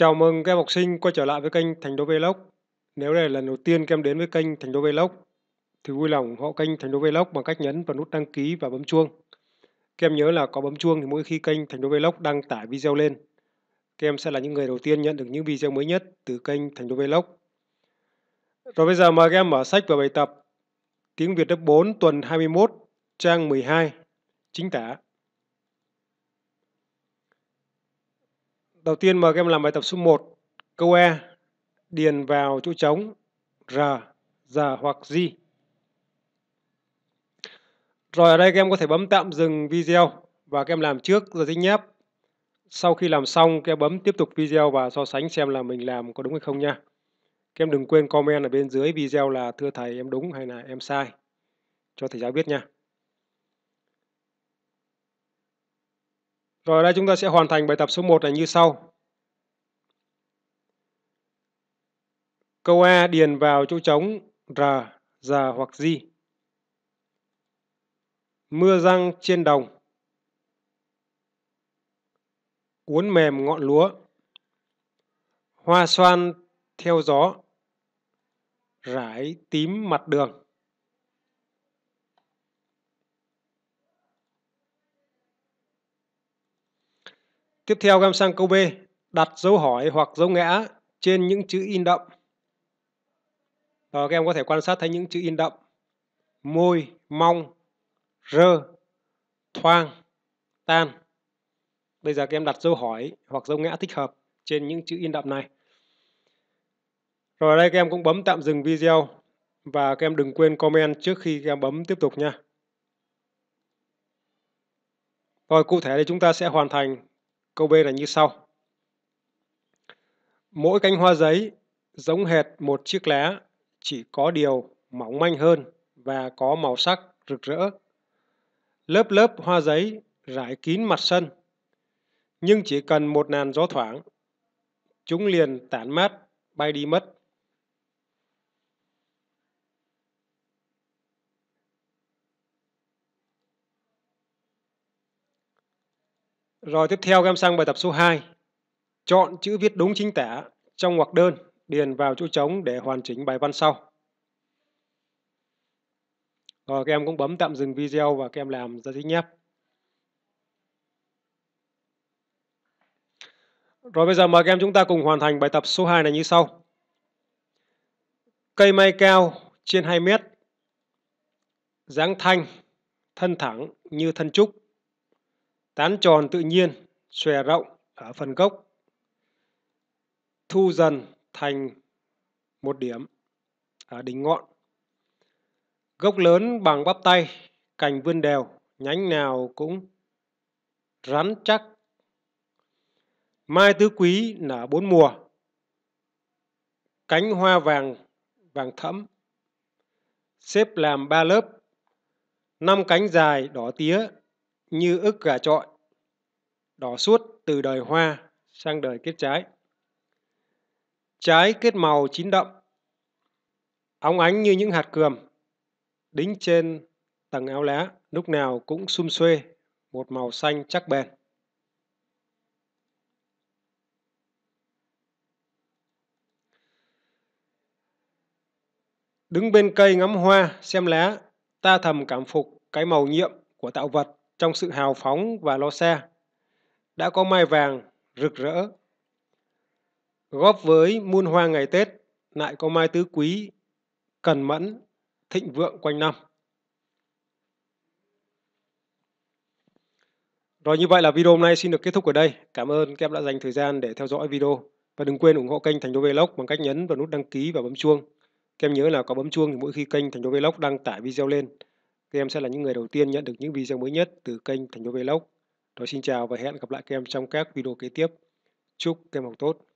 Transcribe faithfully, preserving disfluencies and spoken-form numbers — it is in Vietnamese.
Chào mừng các em học sinh quay trở lại với kênh Thành Đô Vlog. Nếu đây là lần đầu tiên các em đến với kênh Thành Đô Vlog thì vui lòng ủng hộ kênh Thành Đô Vlog bằng cách nhấn vào nút đăng ký và bấm chuông. Các em nhớ là có bấm chuông thì mỗi khi kênh Thành Đô Vlog đăng tải video lên, các em sẽ là những người đầu tiên nhận được những video mới nhất từ kênh Thành Đô Vlog. Rồi bây giờ mời các em mở sách và bài tập Tiếng Việt lớp bốn tuần hai mươi mốt, trang mười hai, chính tả. Đầu tiên mời các em làm bài tập số một. Câu E, điền vào chỗ trống R, giờ hoặc gì. Rồi ở đây các em có thể bấm tạm dừng video và các em làm trước rồi dính nháp. Sau khi làm xong các em bấm tiếp tục video và so sánh xem là mình làm có đúng hay không nha. Các em đừng quên comment ở bên dưới video là thưa thầy em đúng hay là em sai, cho thầy giáo biết nha. Rồi ở đây chúng ta sẽ hoàn thành bài tập số một này như sau. Câu A, điền vào chỗ trống R, giờ hoặc gì. Mưa răng trên đồng, uốn mềm ngọn lúa, hoa xoan theo gió, rải tím mặt đường. Tiếp theo các em sang câu B, đặt dấu hỏi hoặc dấu ngã trên những chữ in đậm. Rồi các em có thể quan sát thấy những chữ in đậm: môi, mong, rơ, thoang, tan. Bây giờ các em đặt dấu hỏi hoặc dấu ngã thích hợp trên những chữ in đậm này. Rồi ở đây các em cũng bấm tạm dừng video và các em đừng quên comment trước khi các em bấm tiếp tục nha. Rồi cụ thể thì chúng ta sẽ hoàn thành câu B là như sau. Mỗi cánh hoa giấy giống hệt một chiếc lá, chỉ có điều mỏng manh hơn và có màu sắc rực rỡ. Lớp lớp hoa giấy rải kín mặt sân, nhưng chỉ cần một làn gió thoảng, chúng liền tản mát bay đi mất. Rồi tiếp theo các em sang bài tập số hai. Chọn chữ viết đúng chính tả trong ngoặc đơn, điền vào chỗ trống để hoàn chỉnh bài văn sau. Rồi các em cũng bấm tạm dừng video và các em làm ra dính nháp. Rồi bây giờ mời các em chúng ta cùng hoàn thành bài tập số hai này như sau. Cây mai cao trên hai mét, dáng thanh, thân thẳng như thân trúc, tán tròn tự nhiên, xòe rộng ở phần gốc, thu dần thành một điểm ở đỉnh ngọn. Gốc lớn bằng bắp tay, cành vươn đều, nhánh nào cũng rắn chắc. Mai tứ quý nở bốn mùa, cánh hoa vàng vàng thẫm, xếp làm ba lớp, năm cánh dài đỏ tía như ức gà trọi, đỏ suốt từ đời hoa sang đời kết trái. Trái kết màu chín đậm, óng ánh như những hạt cườm, đính trên tầng áo lá, lúc nào cũng sum xuê một màu xanh chắc bền. Đứng bên cây ngắm hoa xem lá, ta thầm cảm phục cái màu nhiệm của tạo vật trong sự hào phóng và lo xa. Đã có mai vàng rực rỡ, góp với muôn hoa ngày Tết, lại có mai tứ quý cần mẫn thịnh vượng quanh năm. Rồi như vậy là video hôm nay xin được kết thúc ở đây. Cảm ơn các em đã dành thời gian để theo dõi video. Và đừng quên ủng hộ kênh Thành Đô Vlog bằng cách nhấn vào nút đăng ký và bấm chuông. Các em nhớ là có bấm chuông thì mỗi khi kênh Thành Đô Vlog đăng tải video lên, các em sẽ là những người đầu tiên nhận được những video mới nhất từ kênh Thành Đô Vlog. Rồi xin chào và hẹn gặp lại các em trong các video kế tiếp. Chúc các em học tốt.